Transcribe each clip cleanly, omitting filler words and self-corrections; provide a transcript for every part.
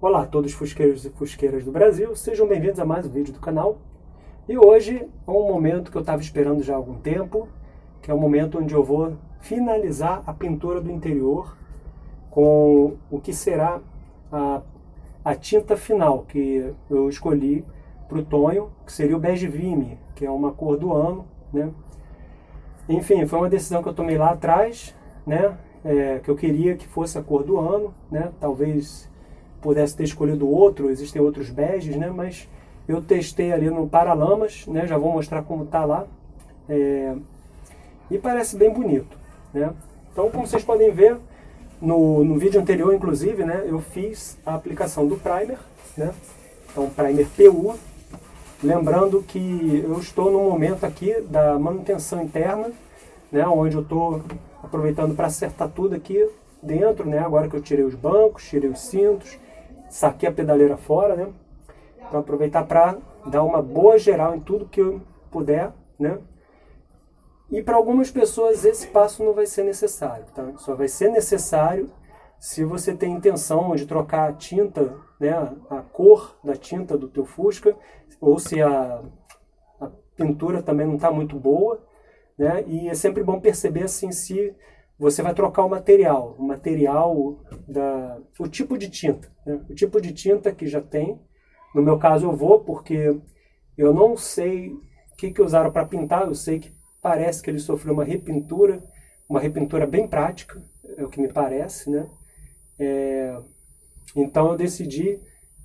Olá a todos fusqueiros e fusqueiras do Brasil, sejam bem-vindos a mais um vídeo do canal. E hoje é um momento que eu estava esperando já há algum tempo, que é o momento onde eu vou finalizar a pintura do interior com o que será a tinta final que eu escolhi para o Tonho, que seria o bege Vime, que é uma cor do ano, né? Enfim, foi uma decisão que eu tomei lá atrás, né? Que eu queria que fosse a cor do ano, né? Talvez pudesse ter escolhido outro, existem outros beges, né? Mas eu testei ali no Paralamas, né? Já vou mostrar como tá lá, e parece bem bonito, né? Então, como vocês podem ver, no vídeo anterior, inclusive, né? Eu fiz a aplicação do primer, né? Então, primer PU, lembrando que eu estou no momento aqui da manutenção interna, né? Onde eu estou aproveitando para acertar tudo aqui dentro, né? Agora que eu tirei os bancos, tirei os cintos, saquei a pedaleira fora, né? Então aproveitar para dar uma boa geral em tudo que eu puder, né? E para algumas pessoas esse passo não vai ser necessário, tá? Só vai ser necessário se você tem intenção de trocar a tinta, né? A cor da tinta do teu Fusca, ou se a pintura também não está muito boa, né? E é sempre bom perceber assim se você vai trocar o tipo de tinta, né? O tipo de tinta que já tem. No meu caso eu vou, porque eu não sei o que usaram para pintar, eu sei que parece que ele sofreu uma repintura bem prática, é o que me parece, né? Então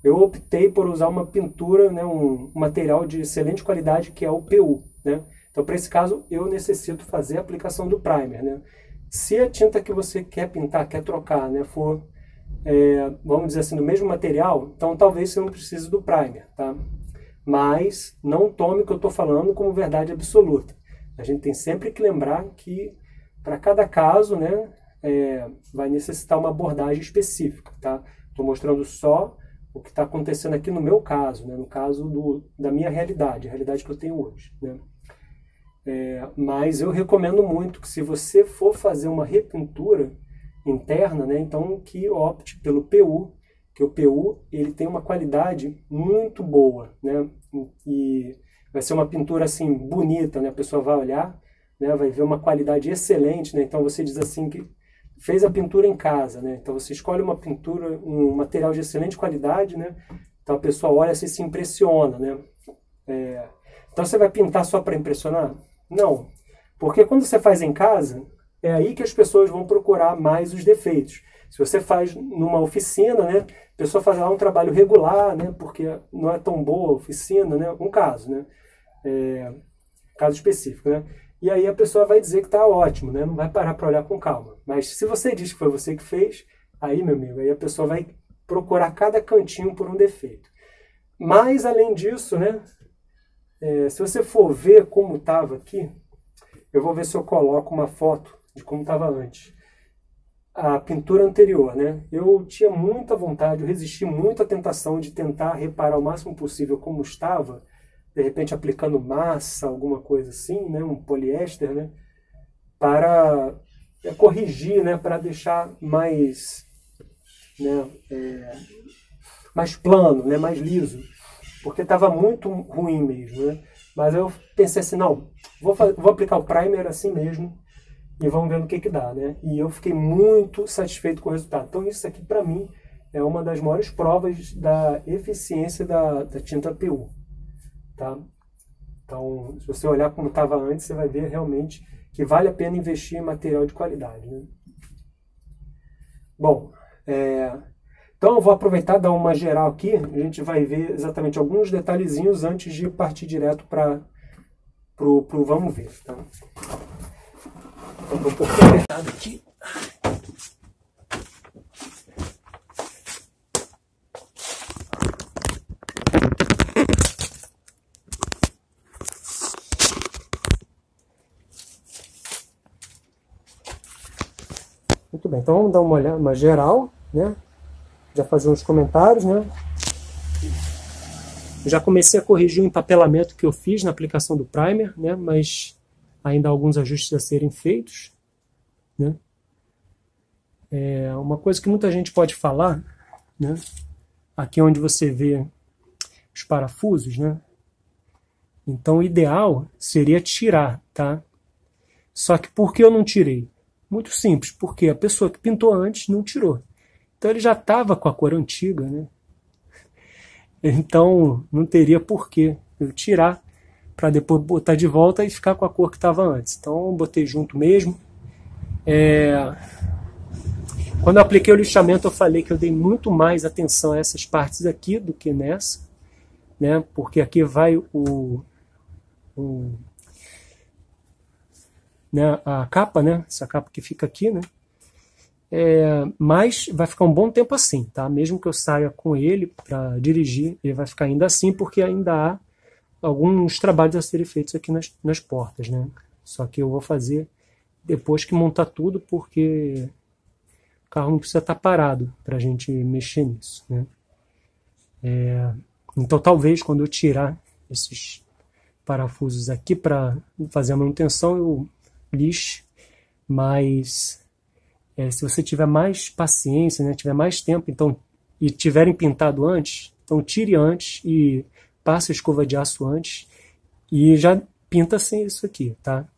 eu optei por usar uma pintura, né, um material de excelente qualidade que é o PU, né? Então para esse caso eu necessito fazer a aplicação do primer, né? Se a tinta que você quer pintar, quer trocar, né, for, vamos dizer assim, do mesmo material, então talvez você não precise do primer, tá? Mas não tome o que eu estou falando como verdade absoluta. A gente tem sempre que lembrar que para cada caso, né, vai necessitar uma abordagem específica, tá? Estou mostrando só o que está acontecendo aqui no meu caso, né, no caso da minha realidade, a realidade que eu tenho hoje, né? Mas eu recomendo muito que se você for fazer uma repintura interna, né, então que opte pelo PU, que o PU ele tem uma qualidade muito boa, né, e vai ser uma pintura assim bonita, né, a pessoa vai olhar, né, vai ver uma qualidade excelente, né, então você diz assim que fez a pintura em casa, né, então você escolhe uma pintura, um material de excelente qualidade, né, então a pessoa olha assim, se impressiona, né, então você vai pintar só para impressionar? Não, porque quando você faz em casa, é aí que as pessoas vão procurar mais os defeitos. Se você faz numa oficina, né, a pessoa faz lá um trabalho regular, né, porque não é tão boa a oficina, né, um caso, né, caso específico, né, e aí a pessoa vai dizer que está ótimo, né, não vai parar para olhar com calma. Mas se você diz que foi você que fez, aí, meu amigo, aí a pessoa vai procurar cada cantinho por um defeito. Mas, além disso, né, se você for ver como estava aqui, eu vou ver se eu coloco uma foto de como estava antes. A pintura anterior, né? Eu tinha muita vontade, eu resisti muito à tentação de tentar reparar o máximo possível como estava, de repente aplicando massa, alguma coisa assim, né? Um poliéster, né? Para corrigir, né? Para deixar mais, né? Mais plano, né? Mais liso. Porque estava muito ruim mesmo, né? Mas eu pensei assim, não, vou aplicar o primer assim mesmo e vamos ver no que dá, né? E eu fiquei muito satisfeito com o resultado. Então isso aqui para mim é uma das maiores provas da eficiência da tinta PU, tá? Então se você olhar como estava antes, você vai ver realmente que vale a pena investir em material de qualidade, né? Bom, então eu vou aproveitar, dar uma geral aqui, a gente vai ver exatamente alguns detalhezinhos antes de partir direto para o vamos ver, tá? Então, tô um pouquinho apertado aqui. Muito bem, então vamos dar uma olhada, uma geral, né? Já fazer uns comentários, né? Já comecei a corrigir o empapelamento que eu fiz na aplicação do primer, né? Mas ainda há alguns ajustes a serem feitos, né? É uma coisa que muita gente pode falar, né? Aqui onde você vê os parafusos, né? Então o ideal seria tirar, tá? Só que por que eu não tirei? Muito simples, porque a pessoa que pintou antes não tirou. Então ele já estava com a cor antiga, né? Então não teria por que eu tirar para depois botar de volta e ficar com a cor que estava antes. Então eu botei junto mesmo. Quando eu apliquei o lixamento, eu falei que eu dei muito mais atenção a essas partes aqui do que nessa, né? Porque aqui vai né, a capa, né? Essa capa que fica aqui, né? Mas vai ficar um bom tempo assim, tá? Mesmo que eu saia com ele para dirigir, ele vai ficar ainda assim, porque ainda há alguns trabalhos a serem feitos aqui nas portas, né? Só que eu vou fazer depois que montar tudo, porque o carro não precisa estar parado para a gente mexer nisso, né? Então talvez quando eu tirar esses parafusos aqui para fazer a manutenção, eu lixe, mas se você tiver mais paciência, né, tiver mais tempo, então, e tiverem pintado antes, então tire antes e passe a escova de aço antes e já pinta sem isso aqui, tá?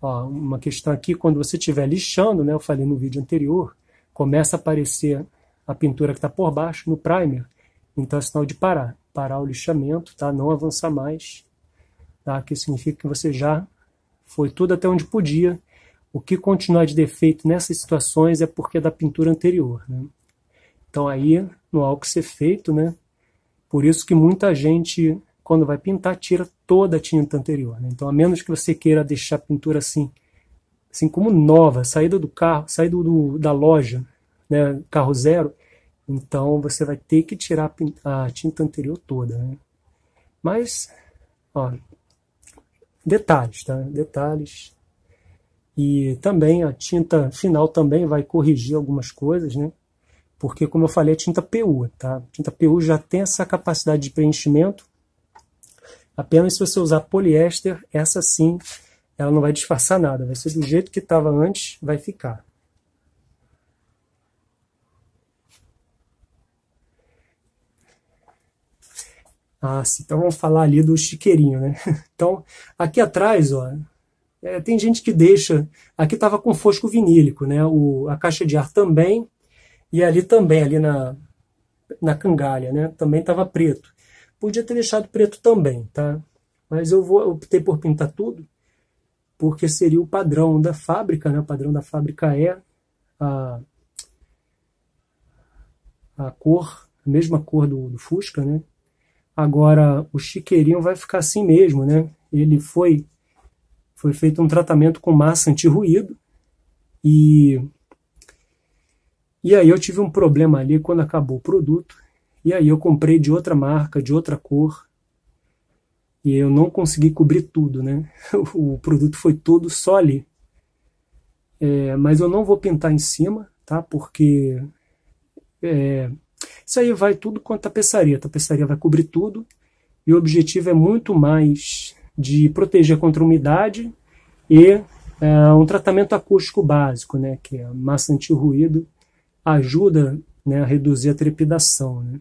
Ó, uma questão aqui, quando você estiver lixando, né, eu falei no vídeo anterior, começa a aparecer a pintura que está por baixo no primer, então é sinal de parar. Parar o lixamento, tá? Não avançar mais, tá? Que significa que você já foi tudo até onde podia. O que continuar de defeito nessas situações é porque é da pintura anterior, né? Então aí não há o que ser feito, né? Por isso que muita gente, quando vai pintar, tira toda a tinta anterior, né? Então, a menos que você queira deixar a pintura assim como nova, saída do carro, saída da loja, né? Carro zero. Então você vai ter que tirar a tinta anterior toda, né? Mas, ó, detalhes, tá? Detalhes. E também a tinta final também vai corrigir algumas coisas, né? Porque, como eu falei, é tinta PU, tá? A tinta PU já tem essa capacidade de preenchimento. Apenas se você usar poliéster, essa sim, ela não vai disfarçar nada. Vai ser do jeito que estava antes, vai ficar. Ah, sim. Então vamos falar ali do chiqueirinho, né? Então, aqui atrás, ó, tem gente que deixa... Aqui estava com fosco vinílico, né? A caixa de ar também, e ali também, ali na cangalha, né? Também estava preto. Podia ter deixado preto também, tá? Mas eu optei por pintar tudo, porque seria o padrão da fábrica, né? O padrão da fábrica é a cor, a mesma cor do Fusca, né? Agora, o chiqueirinho vai ficar assim mesmo, né? Ele foi feito um tratamento com massa anti-ruído. E aí eu tive um problema ali quando acabou o produto. E aí eu comprei de outra marca, de outra cor. E eu não consegui cobrir tudo, né? O produto foi todo só ali. Mas eu não vou pintar em cima, tá? Porque... isso aí vai tudo com a tapeçaria. A tapeçaria vai cobrir tudo. E o objetivo é muito mais de proteger contra a umidade e um tratamento acústico básico, né? Que é a massa anti-ruído, ajuda, né, a reduzir a trepidação, né?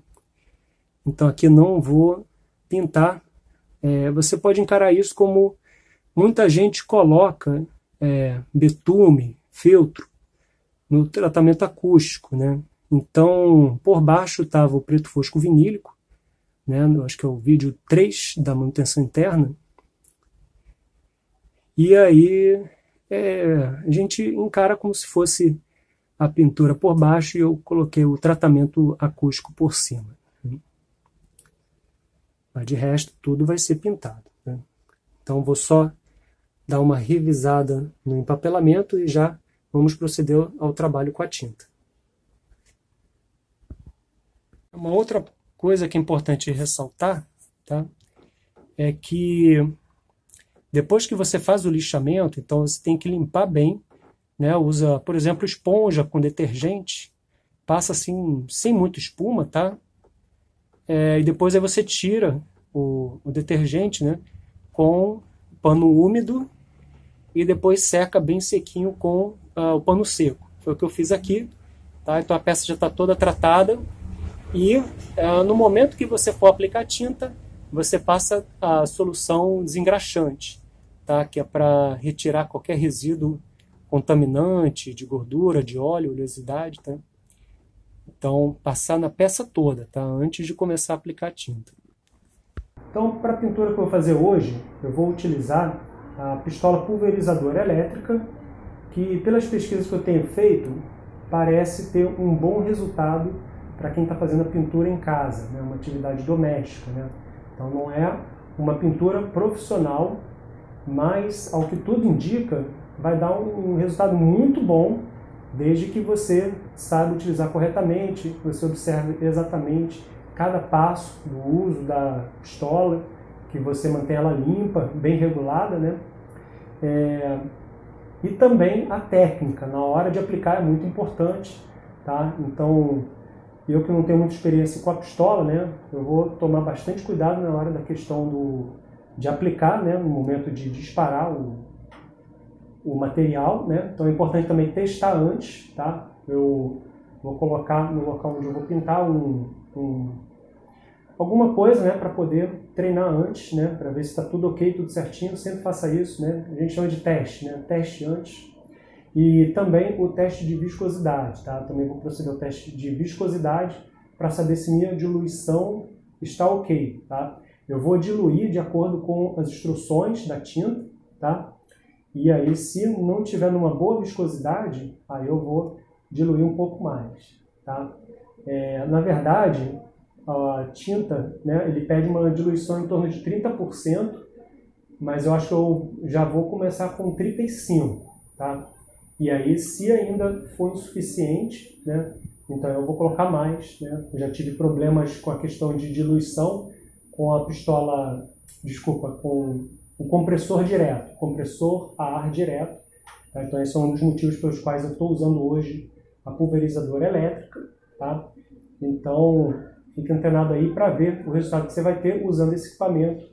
Então aqui não vou pintar. Você pode encarar isso como muita gente coloca betume, feltro, no tratamento acústico, né? Então, por baixo estava o preto fosco vinílico, né? Acho que é o vídeo 3 da manutenção interna. E aí a gente encara como se fosse a pintura por baixo e eu coloquei o tratamento acústico por cima. Mas de resto, tudo vai ser pintado, né? Então, vou só dar uma revisada no empapelamento e já vamos proceder ao trabalho com a tinta. Uma outra coisa que é importante ressaltar, tá? É que depois que você faz o lixamento, então você tem que limpar bem, né? Usa, por exemplo, esponja com detergente, passa assim, sem muita espuma, tá? e depois aí você tira o detergente, né, com pano úmido e depois seca bem sequinho com o pano seco. Foi o que eu fiz aqui, tá? Então a peça já está toda tratada e no momento que você for aplicar a tinta, você passa a solução desengraxante, tá? Que é para retirar qualquer resíduo contaminante, de gordura, de óleo, oleosidade, tá? Então, passar na peça toda, tá? Antes de começar a aplicar a tinta. Então, para a pintura que eu vou fazer hoje, eu vou utilizar a pistola pulverizadora elétrica, que pelas pesquisas que eu tenho feito, parece ter um bom resultado para quem está fazendo a pintura em casa, né? Uma atividade doméstica, né? Então não é uma pintura profissional, mas ao que tudo indica, vai dar um resultado muito bom, desde que você saiba utilizar corretamente, que você observe exatamente cada passo do uso da pistola, que você mantenha ela limpa, bem regulada, né? E também a técnica, na hora de aplicar é muito importante, tá? Então, eu que não tenho muita experiência com a pistola, né? Eu vou tomar bastante cuidado na hora da questão de aplicar, né? No momento de disparar o material, né? Então é importante também testar antes, tá? Eu vou colocar no local onde eu vou pintar alguma coisa, né, para poder treinar antes, né, para ver se está tudo ok, tudo certinho. Eu sempre faça isso, né? A gente chama de teste, né? Teste antes. E também o teste de viscosidade, tá? Também vou proceder ao teste de viscosidade para saber se minha diluição está ok, tá? Eu vou diluir de acordo com as instruções da tinta, tá? E aí, se não tiver numa boa viscosidade, aí eu vou diluir um pouco mais, tá? Na verdade, a tinta, né, ele pede uma diluição em torno de 30%, mas eu acho que eu já vou começar com 35%, tá? E aí, se ainda for insuficiente, né, então eu vou colocar mais, né? Eu já tive problemas com a questão de diluição com a pistola, desculpa, com o compressor direto, compressor a ar direto, tá? Então esse é um dos motivos pelos quais eu estou usando hoje a pulverizadora elétrica, tá? Então fique antenado aí para ver o resultado que você vai ter usando esse equipamento,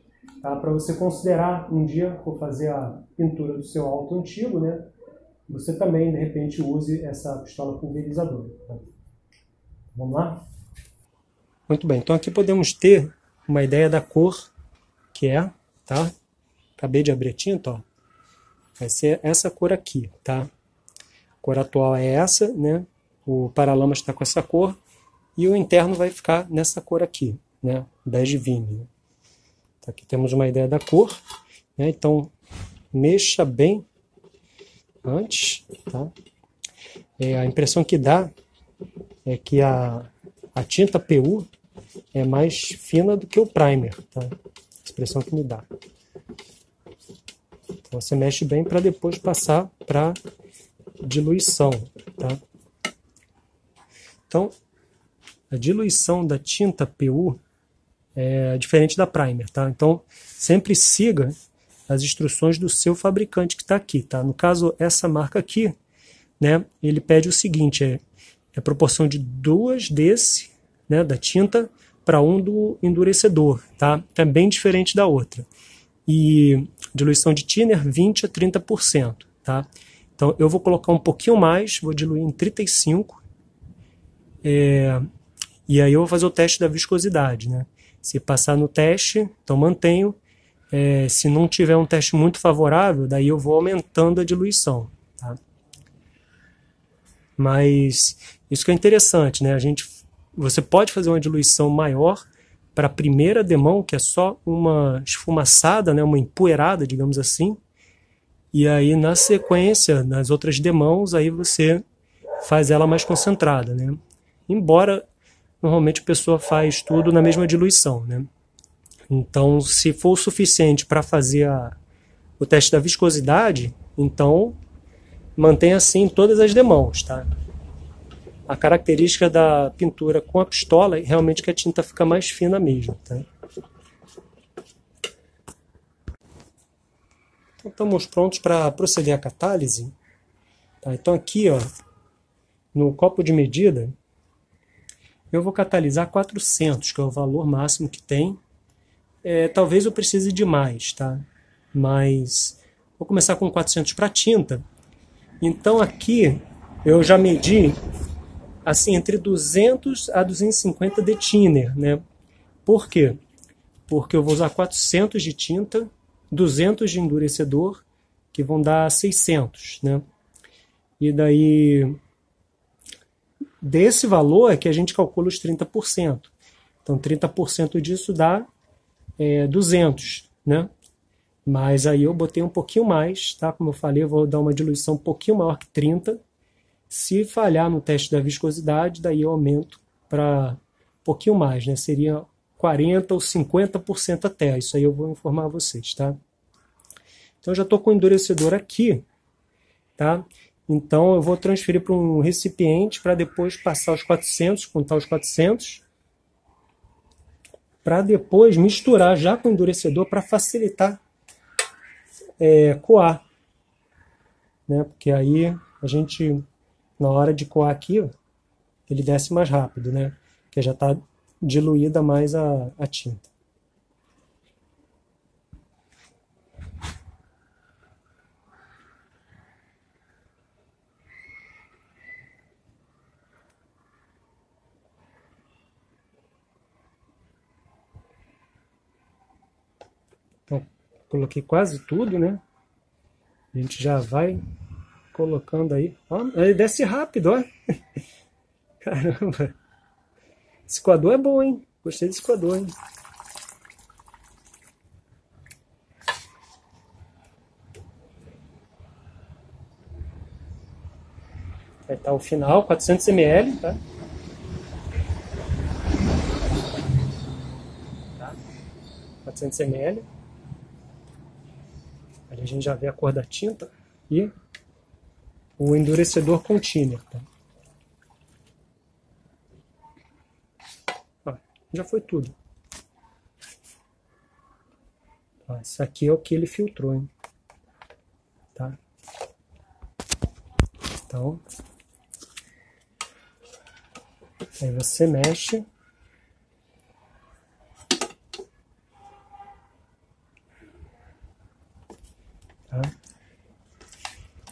tá? Para você considerar um dia, por fazer a pintura do seu auto antigo, né? Você também de repente use essa pistola pulverizadora, tá? Vamos lá? Muito bem, então aqui podemos ter uma ideia da cor que é, tá? Acabei de abrir a tinta, ó. Vai ser essa cor aqui, tá? A cor atual é essa, né? O Paralamas está com essa cor e o interno vai ficar nessa cor aqui, né? 10 de Vime. Então, aqui temos uma ideia da cor, né? Então, mexa bem antes, tá? A impressão que dá é que a tinta PU é mais fina do que o primer, tá? A expressão que me dá. Você mexe bem para depois passar para diluição, tá? Então, a diluição da tinta PU é diferente da primer, tá? Então, sempre siga as instruções do seu fabricante que está aqui, tá? No caso, essa marca aqui, né? Ele pede o seguinte, é a proporção de 2 desse, né? Da tinta para 1 do endurecedor, tá? É bem diferente da outra. E diluição de thinner 20 a 30%, tá? Então eu vou colocar um pouquinho mais, vou diluir em 35%, e aí eu vou fazer o teste da viscosidade, né? Se passar no teste, então mantenho, se não tiver um teste muito favorável, daí eu vou aumentando a diluição, tá? Mas isso que é interessante, né? Você pode fazer uma diluição maior para a primeira demão, que é só uma esfumaçada, né, uma empoeirada, digamos assim, e aí na sequência, nas outras demãos, aí você faz ela mais concentrada, né? Embora normalmente a pessoa faz tudo na mesma diluição, né? Então, se for o suficiente para fazer o teste da viscosidade, então mantenha assim todas as demãos, tá? A característica da pintura com a pistola é realmente que a tinta fica mais fina mesmo, tá? Então, estamos prontos para proceder à catálise, tá? Então aqui, ó, no copo de medida, eu vou catalisar 400, que é o valor máximo que tem. Talvez eu precise de mais, tá? Mas vou começar com 400 para tinta. Então aqui eu já medi assim entre 200 a 250 de thinner, né? Por quê? Porque eu vou usar 400 de tinta, 200 de endurecedor, que vão dar 600, né? E daí desse valor é que a gente calcula os 30%. Então 30% disso dá 200, né? Mas aí eu botei um pouquinho mais, tá? Como eu falei, eu vou dar uma diluição um pouquinho maior que 30. Se falhar no teste da viscosidade, daí eu aumento para um pouquinho mais, né? Seria 40 ou 50% até. Isso aí eu vou informar vocês, tá? Então eu já estou com o endurecedor aqui, tá? Então eu vou transferir para um recipiente para depois passar os 400, contar os 400, para depois misturar já com o endurecedor para facilitar coar, né? Porque aí a gente, na hora de coar aqui, ele desce mais rápido, né? Porque já está diluída mais a tinta. Coloquei quase tudo, né? A gente já vai colocando aí. Ó, ele desce rápido, ó. Caramba. Esse coador é bom, hein? Gostei desse coador, hein? Vai estar o final, 400 ml, tá? Tá? 400 ml. A gente já vê a cor da tinta e o endurecedor com thinner. Ó, já foi tudo. Ó, isso aqui é o que ele filtrou, hein? Tá? Então, aí você mexe. Tá?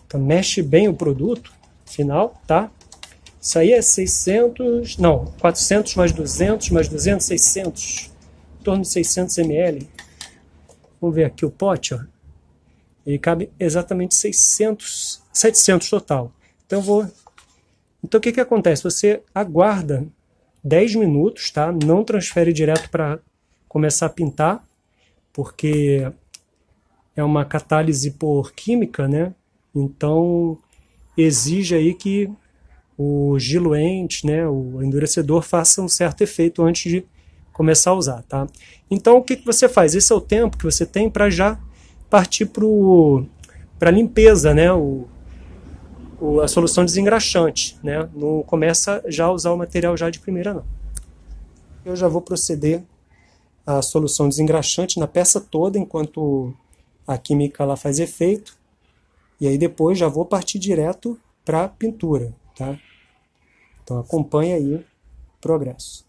Então mexe bem o produto final, tá? Isso aí é 600, não, 400 mais 200, mais 200, 600, em torno de 600 ml. Vamos ver aqui o pote, ó. Ele cabe exatamente 600, 700 total. Então então o que acontece? Você aguarda 10 minutos, tá? Não transfere direto para começar a pintar, porque é uma catálise por química, né? Então exige aí que os diluentes, né, o endurecedor faça um certo efeito antes de começar a usar, tá? Então o que que você faz? Esse é o tempo que você tem para já partir para limpeza, né? A solução desengraxante, né? Não começa já a usar o material já de primeira, não. Eu já vou proceder à solução desengraxante na peça toda enquanto a química lá faz efeito, e aí depois já vou partir direto para a pintura, tá? Então acompanha aí o progresso.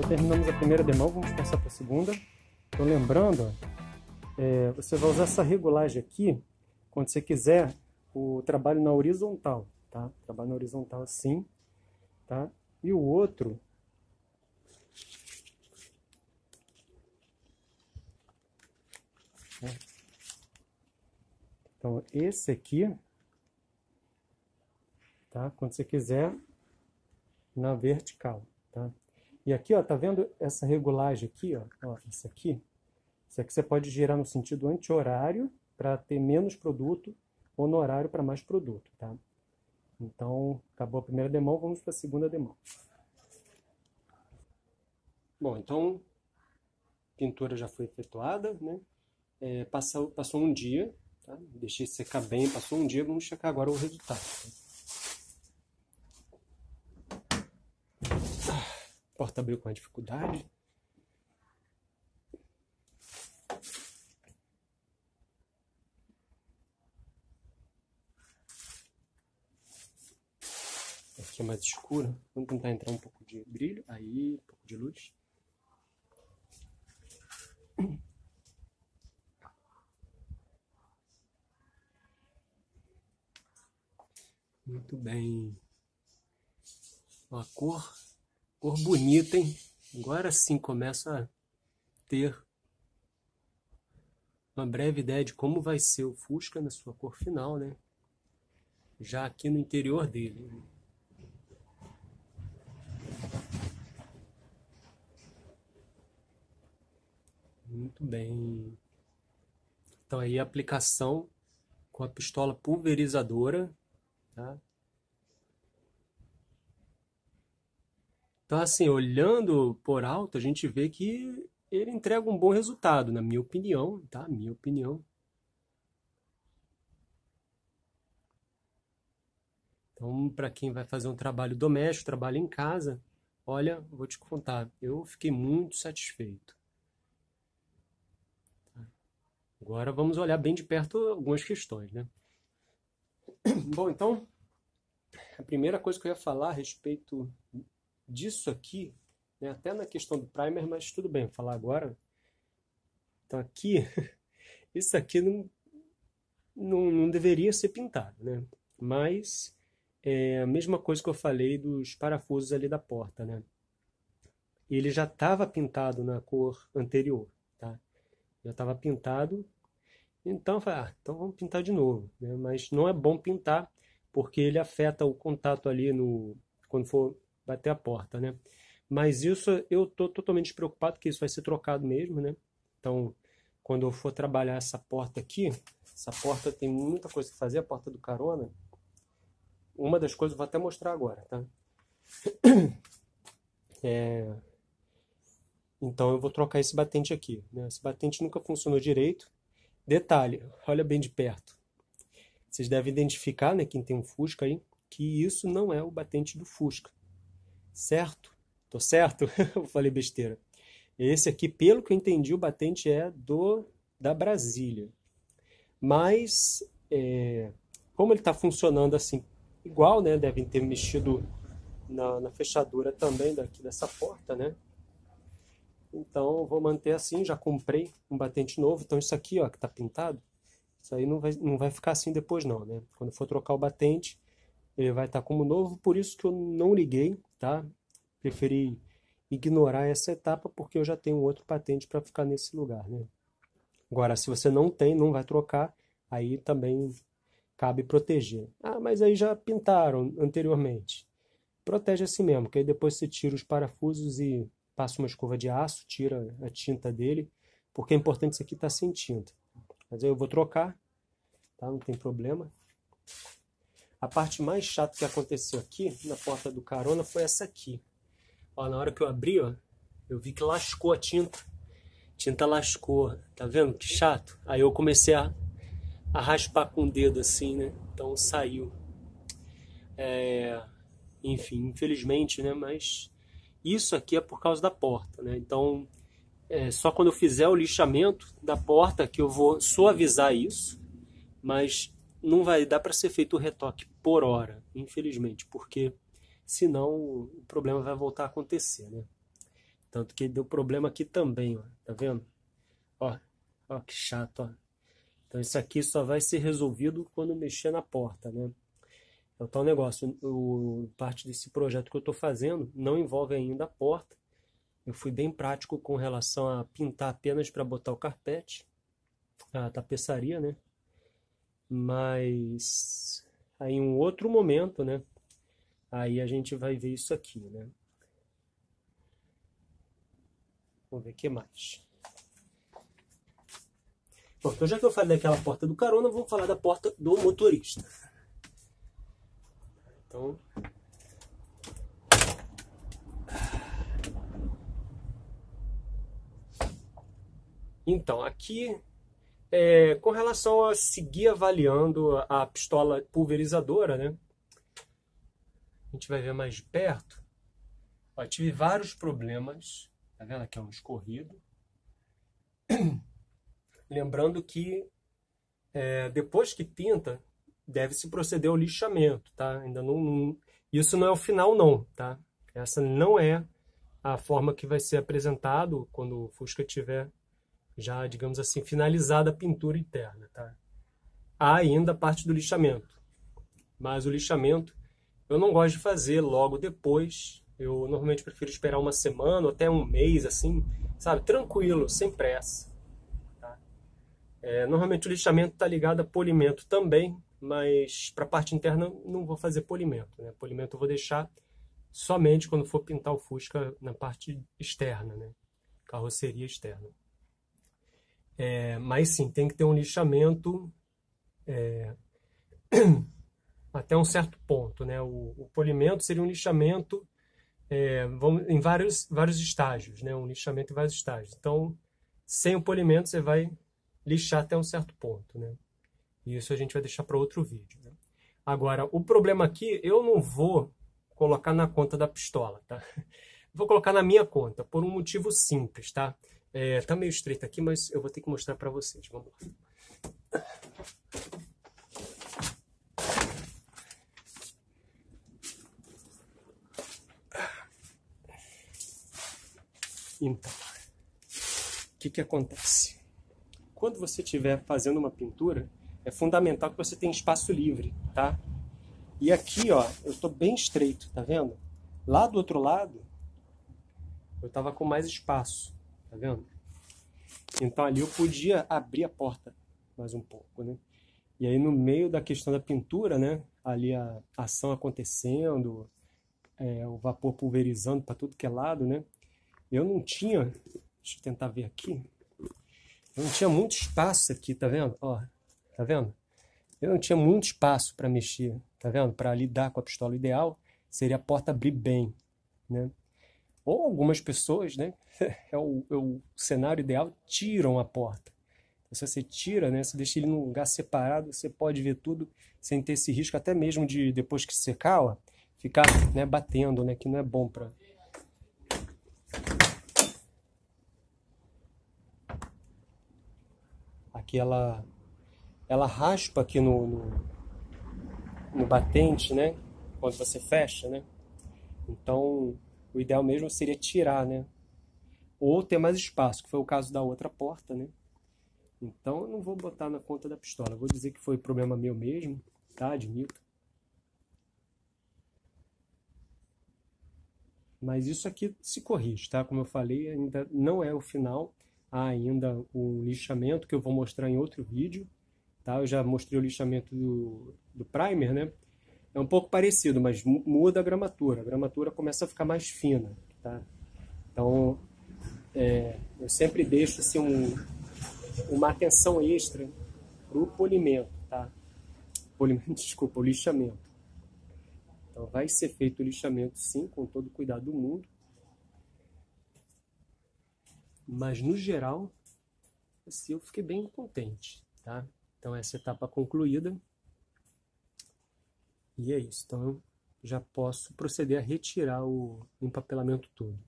Então terminamos a primeira demão, vamos passar para a segunda. Então lembrando, você vai usar essa regulagem aqui, quando você quiser, o trabalho na horizontal, tá? Trabalho na horizontal assim, tá? E o outro, né? Então esse aqui, tá? Quando você quiser, na vertical, tá? E aqui, ó, tá vendo essa regulagem aqui, ó, isso aqui? Isso aqui você pode girar no sentido anti-horário para ter menos produto ou no horário para mais produto, tá? Então, acabou a primeira demão, vamos para a segunda demão. Bom, então, a pintura já foi efetuada, né? Passou um dia, tá? Deixei secar bem, passou um dia, vamos checar agora o resultado. Tá? A porta abriu com a dificuldade. Aqui é mais escuro. Vamos tentar entrar um pouco de brilho, aí, um pouco de luz. Muito bem. Uma cor bonita, hein? Agora sim começa a ter uma breve ideia de como vai ser o Fusca na sua cor final, né? Já aqui no interior dele. Muito bem. Então aí a aplicação com a pistola pulverizadora, tá? Então, assim, olhando por alto, a gente vê que ele entrega um bom resultado, na minha opinião, tá? Minha opinião. Então, para quem vai fazer um trabalho doméstico, trabalho em casa, olha, vou te contar, eu fiquei muito satisfeito. Agora vamos olhar bem de perto algumas questões, né? Bom, então, a primeira coisa que eu ia falar a respeito disso aqui, né, até na questão do primer, mas tudo bem, vou falar agora. Então aqui, isso aqui não deveria ser pintado, né? Mas é a mesma coisa que eu falei dos parafusos ali da porta, né? Ele já estava pintado na cor anterior, tá? Já estava pintado, então eu falei, ah, então vamos pintar de novo, né? Mas não é bom pintar, porque ele afeta o contato ali no, quando for bater a porta, né? Mas isso eu tô totalmente despreocupado, que isso vai ser trocado mesmo, né? Então, quando eu for trabalhar essa porta aqui, essa porta tem muita coisa que fazer, a porta do carona. Uma das coisas eu vou até mostrar agora, tá? Então eu vou trocar esse batente aqui, né? Esse batente nunca funcionou direito. Detalhe, olha bem de perto. Vocês devem identificar, né, quem tem um Fusca aí, que isso não é o batente do Fusca. Certo? Tô certo? Eu falei besteira. Esse aqui, pelo que eu entendi, o batente é da Brasília. Mas, como ele está funcionando assim, igual, né? Devem ter mexido na fechadura também daqui dessa porta, né? Então, vou manter assim. Já comprei um batente novo. Então, isso aqui, ó, que tá pintado, isso aí não vai ficar assim depois não, né? Quando for trocar o batente, ele vai estar como novo, por isso que eu não liguei, tá? Preferi ignorar essa etapa, porque eu já tenho outro patente para ficar nesse lugar, né? Agora, se você não tem, não vai trocar, aí também cabe proteger. Ah, mas aí já pintaram anteriormente. Protege assim mesmo, que aí depois você tira os parafusos e passa uma escova de aço, tira a tinta dele, porque é importante isso aqui estar sem tinta. Mas aí eu vou trocar, tá? Não tem problema. A parte mais chata que aconteceu aqui, na porta do carona, foi essa aqui. Ó, na hora que eu abri, ó, eu vi que lascou a tinta. A tinta lascou, tá vendo? Que chato. Aí eu comecei a raspar com o dedo assim, né? Então saiu. Enfim, infelizmente, né? Mas isso aqui é por causa da porta, né? Então, só quando eu fizer o lixamento da porta que eu vou suavizar isso, mas não vai dar para ser feito o retoque por hora, infelizmente, porque senão o problema vai voltar a acontecer, né? Tanto que deu problema aqui também, ó. Tá vendo? Ó, ó, que chato, ó. Então isso aqui só vai ser resolvido quando mexer na porta, né? É o tal negócio, parte desse projeto que eu tô fazendo não envolve ainda a porta. Eu fui bem prático com relação a pintar apenas para botar o carpete, a tapeçaria, né? Mas aí em um outro momento, né? Aí a gente vai ver isso aqui, né? Vamos ver o que mais. Bom, então já que eu falei daquela porta do carona, eu vou falar da porta do motorista. Então... Então, aqui, com relação a seguir avaliando a pistola pulverizadora, né? A gente vai ver mais de perto. Ó, tive vários problemas. Tá vendo? Aqui é um escorrido. Lembrando que depois que pinta, deve-se proceder ao lixamento, tá? Ainda não, isso não é o final não, tá? Essa não é a forma que vai ser apresentado quando o Fusca tiver já, digamos assim, finalizada a pintura interna, tá? Há ainda a parte do lixamento, mas o lixamento eu não gosto de fazer logo depois, eu normalmente prefiro esperar uma semana ou até um mês, assim, sabe? Tranquilo, sem pressa. Tá? Normalmente o lixamento está ligado a polimento também, mas para a parte interna não vou fazer polimento, né? Polimento eu vou deixar somente quando for pintar o Fusca na parte externa, né? Carroceria externa. Mas sim, tem que ter um lixamento até um certo ponto, né? O polimento seria um lixamento em vários estágios, né? Um lixamento em vários estágios. Então, sem o polimento, você vai lixar até um certo ponto, né? E isso a gente vai deixar para outro vídeo, né? Agora, o problema aqui, eu não vou colocar na conta da pistola, tá? Vou colocar na minha conta, por um motivo simples, tá? Tá meio estreito aqui, mas eu vou ter que mostrar para vocês. Vamos lá. Então, o que acontece? Quando você estiver fazendo uma pintura, é fundamental que você tenha espaço livre, tá? E aqui, ó, eu tô bem estreito, tá vendo? Lá do outro lado, eu tava com mais espaço. Tá vendo? Então ali eu podia abrir a porta mais um pouco, né? E aí no meio da questão da pintura, né? Ali a ação acontecendo, o vapor pulverizando para tudo que é lado, né? Eu não tinha, deixa eu tentar ver aqui, eu não tinha muito espaço aqui, tá vendo? Ó, tá vendo? Eu não tinha muito espaço para mexer, tá vendo? Para lidar com a pistola, o ideal seria a porta abrir bem, né? Ou algumas pessoas, né, é o cenário ideal, tiram a porta. Então, se você tira, né, você deixa ele num lugar separado, você pode ver tudo sem ter esse risco, até mesmo de, depois que secar, ó, ficar, né, batendo, né, que não é bom para... Aqui ela raspa aqui no batente, né, quando você fecha, né, então... O ideal mesmo seria tirar, né? Ou ter mais espaço, que foi o caso da outra porta, né? Então eu não vou botar na conta da pistola. Vou dizer que foi problema meu mesmo, tá? Admito. Mas isso aqui se corrige, tá? Como eu falei, ainda não é o final. Há ainda o lixamento, que eu vou mostrar em outro vídeo, tá? Eu já mostrei o lixamento do primer, né? É um pouco parecido, mas muda a gramatura. A gramatura começa a ficar mais fina, tá? Então, eu sempre deixo assim, uma atenção extra pro polimento, tá? Polimento, desculpa, o lixamento. Então, vai ser feito o lixamento, sim, com todo o cuidado do mundo. Mas, no geral, assim, eu fiquei bem contente, tá? Então, essa etapa concluída. E é isso, então eu já posso proceder a retirar o empapelamento todo.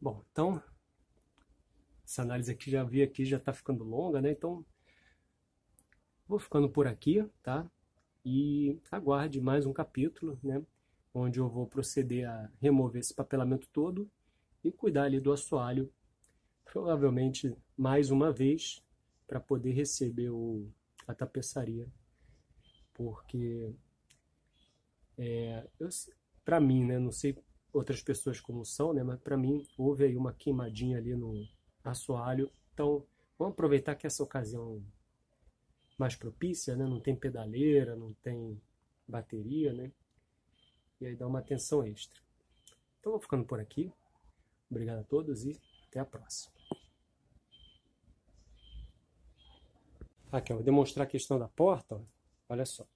Bom, então, essa análise aqui já tá ficando longa, né? Então, vou ficando por aqui, tá? e aguarde mais um capítulo, né, onde eu vou proceder a remover esse papelamento todo e cuidar ali do assoalho, provavelmente mais uma vez, para poder receber a tapeçaria, porque para mim, né, não sei outras pessoas como são, né, mas para mim houve aí uma queimadinha ali no assoalho, então vamos aproveitar que essa ocasião mais propícia, né, não tem pedaleira, não tem bateria, né, e aí dá uma atenção extra. Então vou ficando por aqui, obrigado a todos e até a próxima. Aqui, ó, vou demonstrar a questão da porta, ó. Olha só.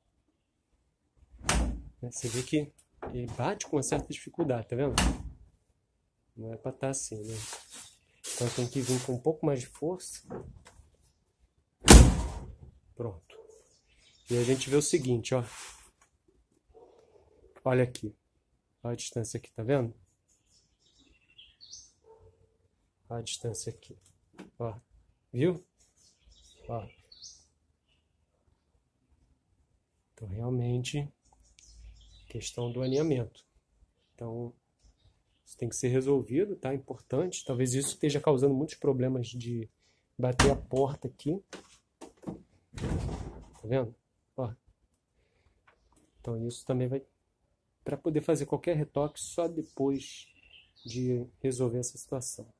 Você vê que ele bate com uma certa dificuldade, tá vendo? Não é pra estar assim, né? Então tem que vir com um pouco mais de força. Pronto. E a gente vê o seguinte, ó. Olha aqui. Olha a distância aqui, tá vendo? Olha a distância aqui. Ó. Viu? Ó. Então, realmente, questão do alinhamento. Então, isso tem que ser resolvido, tá? Importante. Talvez isso esteja causando muitos problemas de bater a porta aqui. Tá vendo? Ó. Então, isso também vai... Para poder fazer qualquer retoque, só depois de resolver essa situação.